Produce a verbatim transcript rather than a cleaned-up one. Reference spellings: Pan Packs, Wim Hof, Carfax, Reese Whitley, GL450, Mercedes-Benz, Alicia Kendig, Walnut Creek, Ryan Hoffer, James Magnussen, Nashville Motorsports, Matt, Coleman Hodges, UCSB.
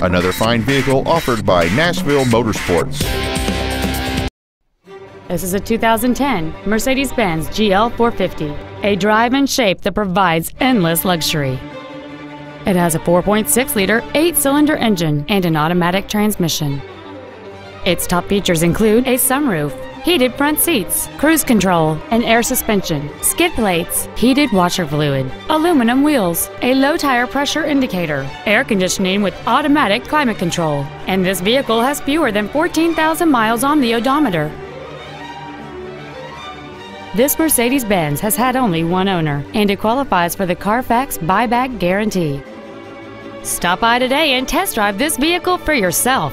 Another fine vehicle offered by Nashville Motorsports. This is a two thousand ten Mercedes-Benz G L four fifty, a drive and shape that provides endless luxury. It has a four point six liter eight-cylinder engine and an automatic transmission. Its top features include a sunroof, heated front seats, cruise control, and air suspension, skid plates, heated washer fluid, aluminum wheels, a low tire pressure indicator, air conditioning with automatic climate control, and this vehicle has fewer than fourteen thousand miles on the odometer. This Mercedes-Benz has had only one owner, and it qualifies for the Carfax buyback guarantee. Stop by today and test drive this vehicle for yourself.